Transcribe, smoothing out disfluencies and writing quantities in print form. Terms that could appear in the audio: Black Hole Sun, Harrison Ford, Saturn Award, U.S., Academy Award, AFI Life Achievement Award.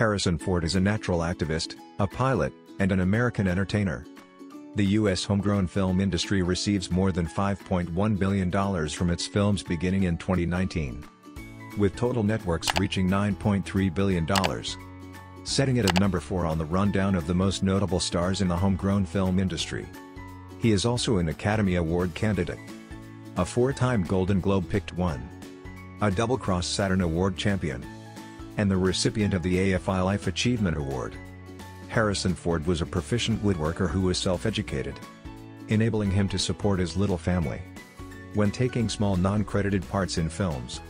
Harrison Ford is a natural activist, a pilot, and an American entertainer. The U.S. homegrown film industry receives more than $5.1 billion from its films beginning in 2019, with total networks reaching $9.3 billion. Setting it at number 4 on the rundown of the most notable stars in the homegrown film industry. He is also an Academy Award candidate, a 4-time Golden Globe-picked one, a double-cross Saturn Award champion, and the recipient of the AFI Life Achievement Award. Harrison Ford was a proficient woodworker who was self-educated, enabling him to support his little family when taking small non-credited parts in films.